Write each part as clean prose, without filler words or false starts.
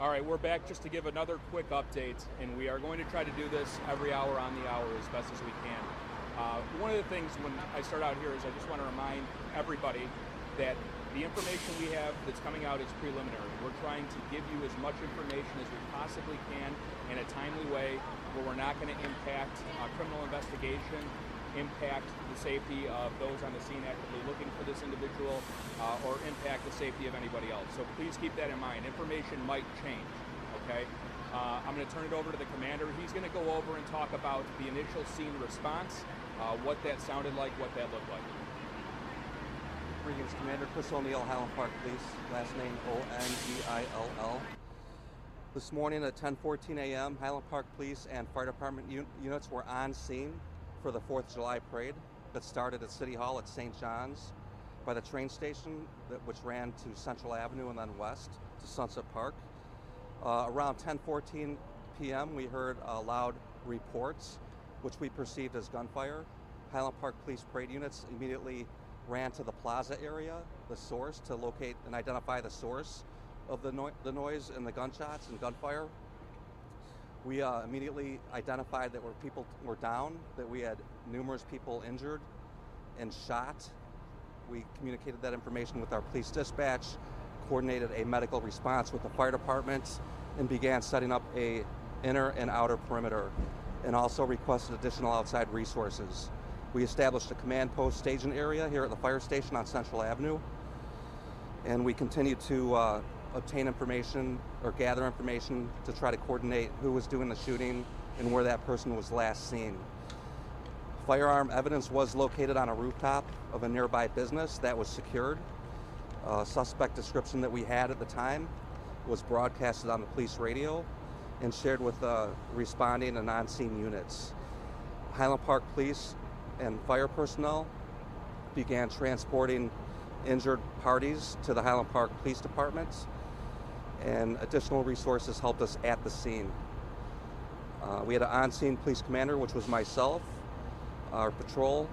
All right, we're back just to give another quick update, and we are going to try to do this every hour on the hour as best as we can. One of the things when I start out here is I just want to remind everybody that the information we have that's coming out is preliminary. We're trying to give you as much information as we possibly can in a timely way where we're not going to impact criminal investigation, impact the safety of those on the scene actively looking for this individual, or impact the safety of anybody else. So please keep that in mind. Information might change, okay? I'm going to turn it over to the commander. He's going to go over and talk about the initial scene response, what that sounded like, what that looked like. Greetings, Commander. Chris O'Neill, Highland Park Police, last name O-N-E-I-L-L. This morning at 10:14 a.m., Highland Park Police and Fire Department units were on scene for the 4th of July parade that started at City Hall at St. John's by the train station, which ran to Central Avenue and then west to Sunset Park. Around 10:14 p.m., we heard loud reports, which we perceived as gunfire. Highland Park Police parade units immediately ran to the plaza area, the source, to locate and identify the source of the noise and the gunshots and gunfire. We immediately identified that people were down, that we had numerous people injured and shot. We communicated that information with our police dispatch, coordinated a medical response with the fire department, and began setting up an inner and outer perimeter, and also requested additional outside resources. We established a command post staging area here at the fire station on Central Avenue, and we continued to obtain information or gather information to try to coordinate who was doing the shooting and where that person was last seen. Firearm evidence was located on a rooftop of a nearby business that was secured. Suspect description that we had at the time was broadcasted on the police radio and shared with responding and on-scene units. Highland Park Police and fire personnel began transporting injured parties to the Highland Park Police Department, and additional resources helped us at the scene. We had an on-scene police commander, which was myself. Our patrol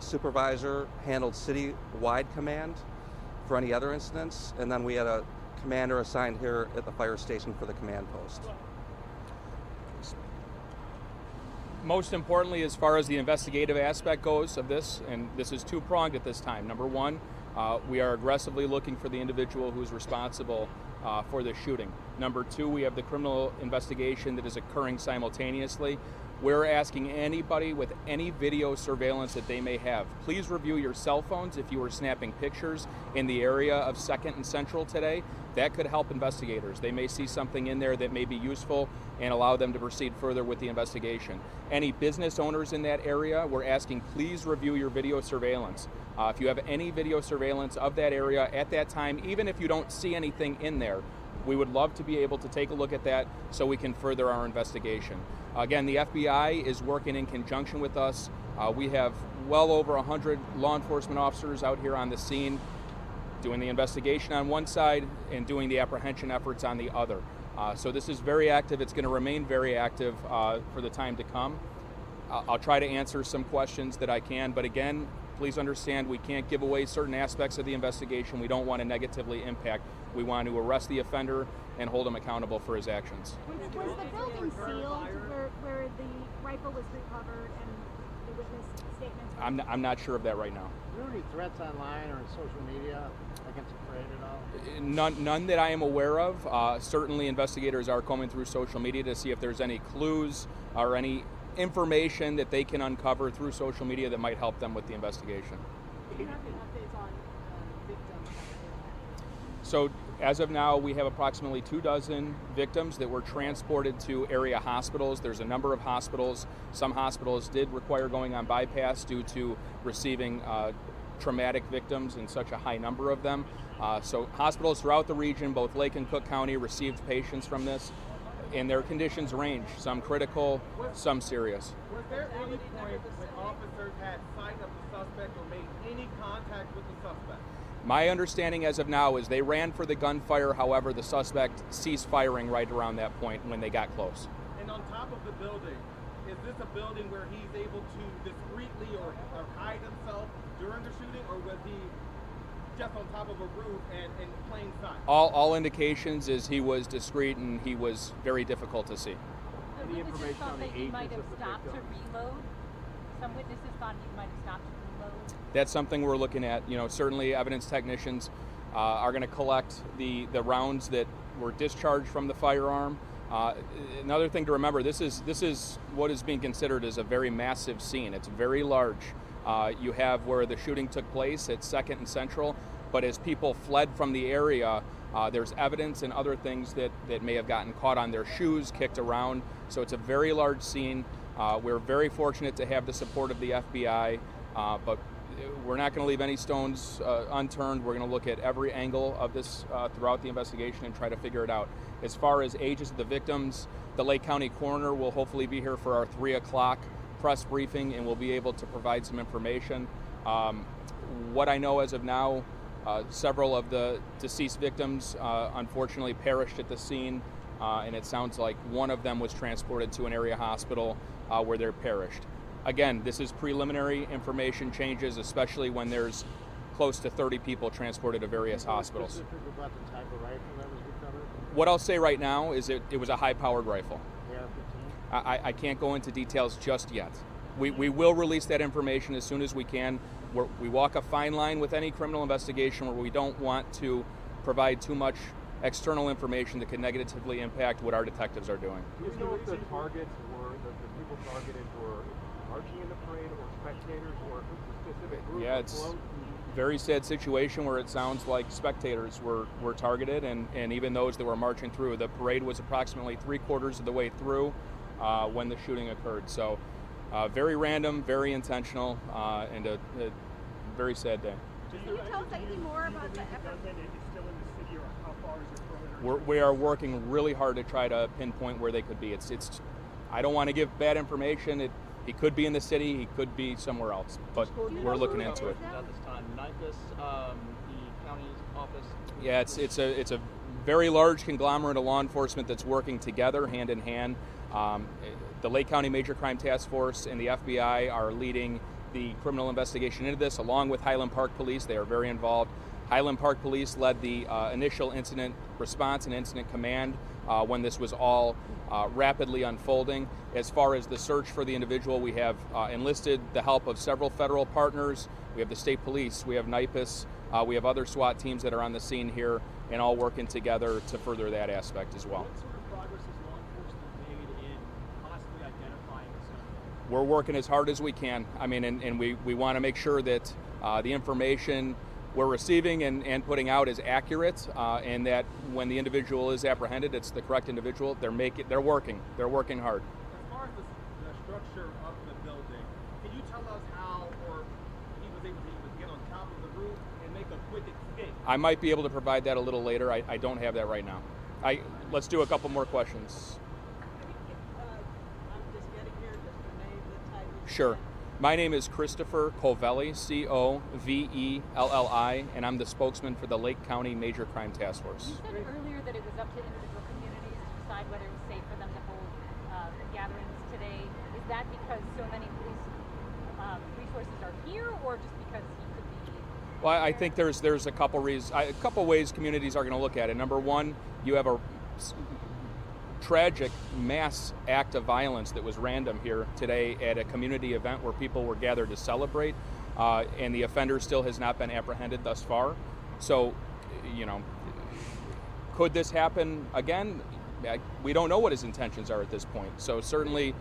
supervisor handled city-wide command for any other incidents, and then we had a commander assigned here at the fire station for the command post. Most importantly, as far as the investigative aspect goes of this, and this is two-pronged at this time. Number one, we are aggressively looking for the individual who's responsible for the shooting. Number two, we have the criminal investigation that is occurring simultaneously. We're asking anybody with any video surveillance that they may have, please review your cell phones if you were snapping pictures in the area of 2nd and Central today. That could help investigators. They may see something in there that may be useful and allow them to proceed further with the investigation. Any business owners in that area, we're asking please review your video surveillance. If you have any video surveillance of that area at that time, even if you don't see anything in there, we would love to be able to take a look at that so we can further our investigation. Again, the FBI is working in conjunction with us. We have well over 100 law enforcement officers out here on the scene doing the investigation on one side and doing the apprehension efforts on the other. So this is very active. It's going to remain very active for the time to come. I'll try to answer some questions that I can, but again, please understand we can't give away certain aspects of the investigation. We don't want to negatively impact. We want to arrest the offender and hold him accountable for his actions. Was the building sealed where the rifle was recovered and the witness statements? I'm not sure of that right now. Were there any threats online or in social media against the parade at all? None that I am aware of. Certainly investigators are combing through social media to see if there's any clues or any information that they can uncover through social media that might help them with the investigation. Do you have any updates on victims? So as of now, we have approximately 24 victims that were transported to area hospitals. There's a number of hospitals. Some hospitals did require going on bypass due to receiving traumatic victims and such a high number of them. So hospitals throughout the region, both Lake and Cook County, received patients from this. And their conditions range, some critical, some serious. Was there any point when officers had sight of the suspect or made any contact with the suspect? My understanding as of now is they ran for the gunfire, however, the suspect ceased firing right around that point when they got close. And on top of the building, is this a building where he's able to discreetly or hide himself during the shooting, or was he stepped on top of a roof and in plain sight. All indications is he was discreet and he was very difficult to see. Some witnesses thought that he might have stopped to reload. Some witnesses thought he might have stopped to reload. That's something we're looking at. You know, certainly evidence technicians are going to collect the rounds that were discharged from the firearm. Another thing to remember, this is what is being considered as a very massive scene. It's very large. You have where the shooting took place at 2nd and Central, but as people fled from the area, there's evidence and other things that may have gotten caught on their shoes, kicked around. So it's a very large scene. We're very fortunate to have the support of the FBI, but we're not going to leave any stones unturned. We're going to look at every angle of this throughout the investigation and try to figure it out. As far as ages of the victims, the Lake County coroner will hopefully be here for our 3 o'clock press briefing, and we'll be able to provide some information. What I know as of now, several of the deceased victims unfortunately perished at the scene, and it sounds like one of them was transported to an area hospital where they perished. Again, this is preliminary. Information changes, especially when there's close to 30 people transported to various hospitals. About the type of rifle that was recovered? What I'll say right now is it was a high-powered rifle. I can't go into details just yet. We will release that information as soon as we can. We walk a fine line with any criminal investigation where we don't want to provide too much external information that could negatively impact what our detectives are doing. Do you know if the targets were, the people targeted were marching in the parade or spectators or specific groups? Yeah, it's a very sad situation where it sounds like spectators were targeted and even those that were marching through. The parade was approximately 3/4 of the way through when the shooting occurred. So very random, very intentional, and a very sad day. Can you tell us anything more about the effort? We are working really hard to try to pinpoint where they could be. It's I don't want to give bad information. He could be in the city, he could be somewhere else, but we're looking into it. At this time, NIPIS, the county's office. Yeah, it's a very large conglomerate of law enforcement that's working together hand in hand. The Lake County Major Crime Task Force and the FBI are leading the criminal investigation into this, along with Highland Park Police. They are very involved. Highland Park Police led the initial incident response and incident command when this was all rapidly unfolding. As far as the search for the individual, we have enlisted the help of several federal partners. We have the state police, we have NIPIS, we have other SWAT teams that are on the scene here, and all working together to further that aspect as well. We're working as hard as we can. I mean, and we want to make sure that the information we're receiving and putting out is accurate, and that when the individual is apprehended, it's the correct individual. They're working hard. As far as the structure of the building, can you tell us how or he was able to get on top of the roof and make a quick escape? I might be able to provide that a little later. I don't have that right now. Let's do a couple more questions. Sure. My name is Christopher Covelli, C-O-V-E-L-L-I, and I'm the spokesman for the Lake County Major Crime Task Force. You said earlier that it was up to individual communities to decide whether it was safe for them to hold gatherings today. Is that because so many police resources are here, or just because he could be? Well, I think there's a couple reasons, a couple ways communities are going to look at it. Number one, you have a tragic mass act of violence that was random here today at a community event where people were gathered to celebrate, and the offender still has not been apprehended thus far. So, you know, could this happen again? We don't know what his intentions are at this point. So certainly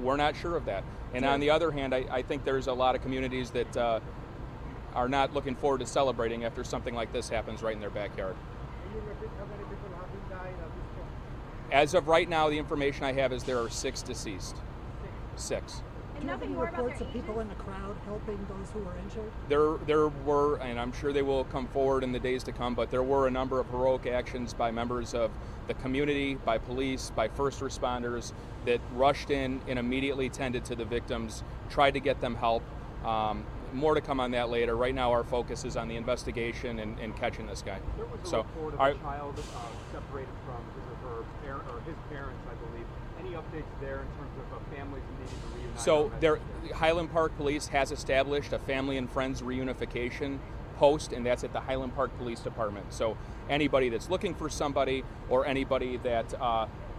we're not sure of that. And on the other hand, I think there's a lot of communities that are not looking forward to celebrating after something like this happens right in their backyard. As of right now, the information I have is there are 6 deceased. 6. And nothing more about reports of people in the crowd helping those who were injured? There were, and I'm sure they will come forward in the days to come, but there were a number of heroic actions by members of the community, by police, by first responders that rushed in and immediately tended to the victims, tried to get them help. More to come on that later. Right now, our focus is on the investigation and catching this guy. There was a report of a child separated from his parents, I believe. Any updates there in terms of families needing to reunite? So Highland Park Police has established a family and friends reunification post, and that's at the Highland Park Police Department. So anybody that's looking for somebody or anybody that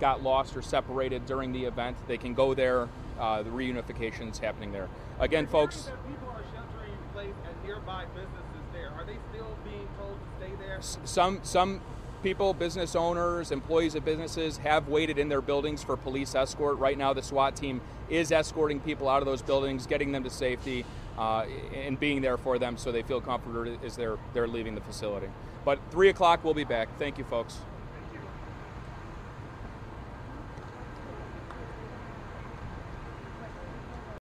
got lost or separated during the event, they can go there. The reunification is happening there. Again, folks, people are sheltering in place at nearby businesses there. Are they still being told to stay there? Some people, business owners, employees of businesses have waited in their buildings for police escort. Right now, the SWAT team is escorting people out of those buildings, getting them to safety, and being there for them so they feel comforted as they're leaving the facility. But 3 o'clock, we'll be back. Thank you, folks.